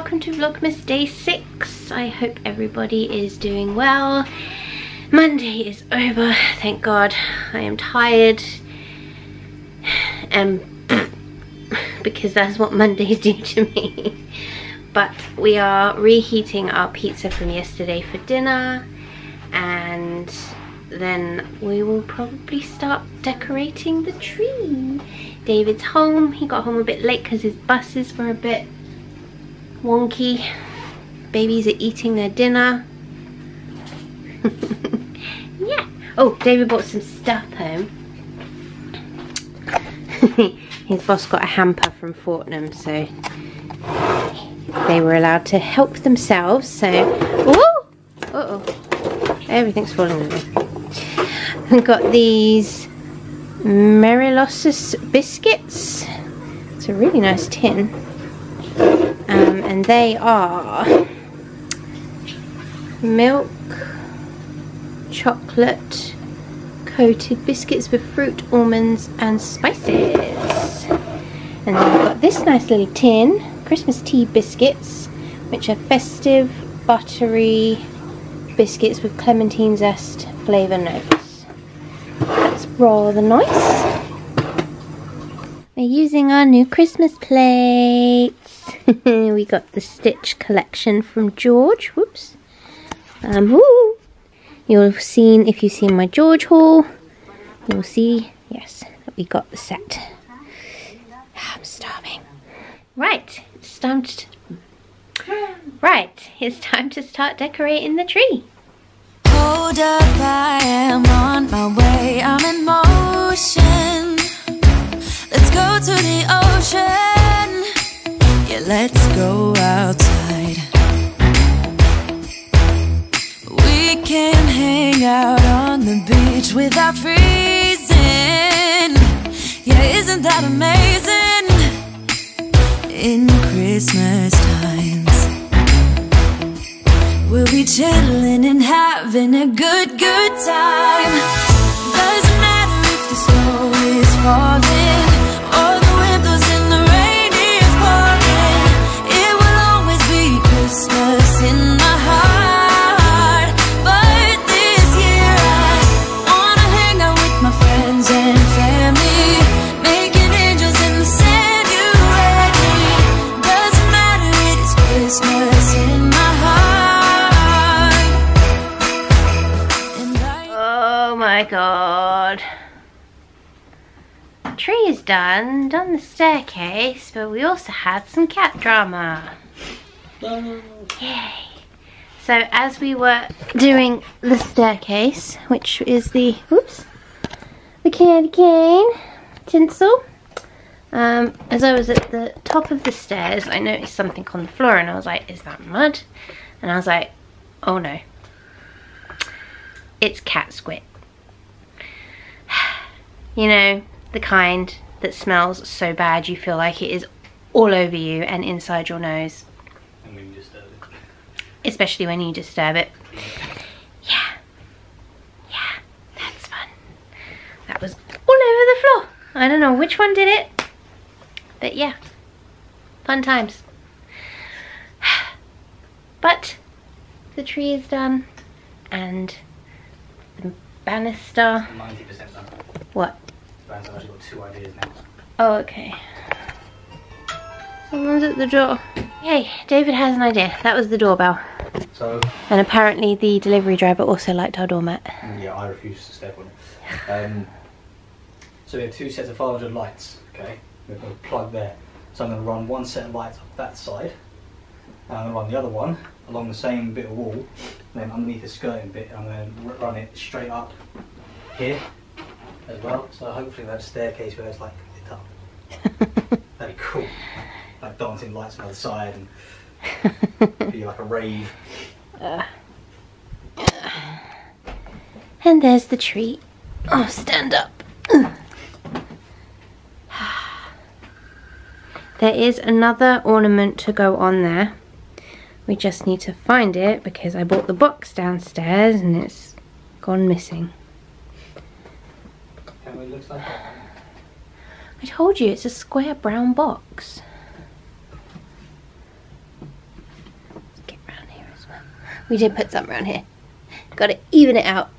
welcome to Vlogmas Day 6. I hope everybody is doing well. Monday is over, thank God. I am tired, because that's what Mondays do to me. But we are reheating our pizza from yesterday for dinner, and then we will probably start decorating the tree. David's home. He got home a bit late because his buses were a bit wonky. Babies are eating their dinner. Yeah. Oh, David bought some stuff home. His boss got a hamper from Fortnum's, so they were allowed to help themselves. So, ooh, uh-oh, everything's falling over. We've got these Merilosis biscuits. It's a really nice tin, and they are milk chocolate coated biscuits with fruit, almonds and spices. And then we've got this nice little tin, Christmas tea biscuits, which are festive buttery biscuits with clementine zest flavour notes. That's rather nice. We're using our new Christmas plates. We got the Stitch collection from George. Whoops. Ooh. You'll have seen, if you've seen my George haul, you'll see, yes, that we got the set. I'm starving. Right, it's time to, start decorating the tree. Hold up, I am on my way, I'm in motion. Let's go to the ocean. Yeah, let's go outside. We can hang out on the beach without freezing. Yeah, isn't that amazing? In Christmas times, we'll be chilling and having a good time. Doesn't matter if the snow is falling or the wind blows and the rain is pouring. It will always be Christmas in my heart. God, the tree is done the staircase, but we also had some cat drama. Yay! So as we were doing the staircase, which is the candy cane tinsel, as I was at the top of the stairs, I noticed something on the floor, and I was like, "Is that mud?" And I was like, "Oh no, it's cat squid." You know, the kind that smells so bad you feel like it is all over you and inside your nose. And when you disturb it. Especially when you disturb it. Yeah. Yeah, that's fun. That was all over the floor. I don't know which one did it, but yeah, fun times. But the tree is done and the banister. 90% done. What? I've actually got two ideas now. Oh, okay. Someone's at the door. Yay, David has an idea. That was the doorbell. So. And apparently the delivery driver also liked our doormat. Yeah, I refuse to step on it. So we have two sets of 500 lights, okay? We've got a plug there. So I'm going to run one set of lights up that side, and I'm going to run the other one along the same bit of wall, and then underneath the skirting bit, I'm going to run it straight up here. As well, so hopefully that staircase where it's like lit up. That'd be cool. Like dancing lights on the side and be like a rave. And there's the tree. Oh, stand up. There is another ornament to go on there. We just need to find it because I bought the box downstairs and it's gone missing. It looks like that. I told you, it's a square brown box. We did put some around here. Gotta even it out.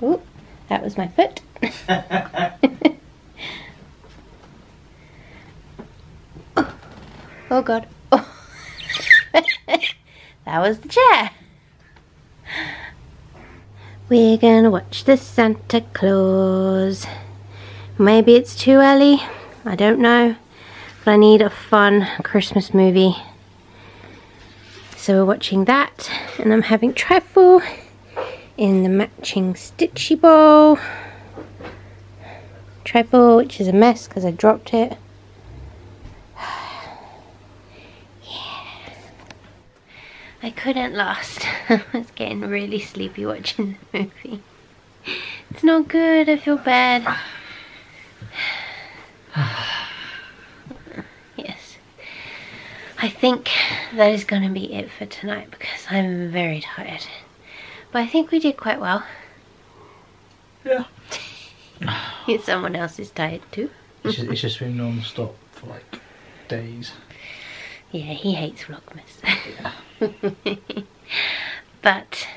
Ooh, that was my foot. Oh. Oh god. Oh. That was the chair. We're gonna watch the Santa Claus. Maybe it's too early, I don't know, but I need a fun Christmas movie. So we're watching that, and I'm having trifle in the matching Stitchy bowl. Trifle, which is a mess because I dropped it. Yeah. I couldn't last. I was getting really sleepy watching the movie. It's not good, I feel bad. Yes, I think that is going to be it for tonight because I'm very tired, but I think we did quite well. Yeah. Someone else is tired too. It's just been non-stop for like days. Yeah, he hates Vlogmas. Yeah. But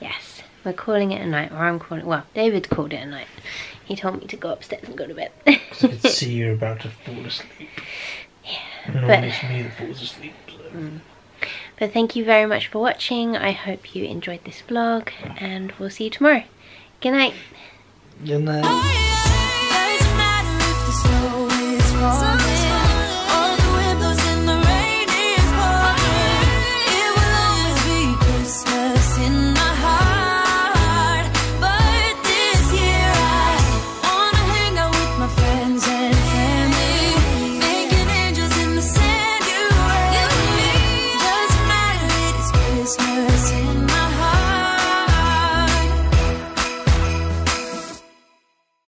yes, we're calling it a night, or I'm calling it, well, David called it a night. He told me to go upstairs and go to bed. Because I could see you're about to fall asleep. Yeah. And but it's me that falls asleep. So. But thank you very much for watching. I hope you enjoyed this vlog, and we'll see you tomorrow. Good night. Good night.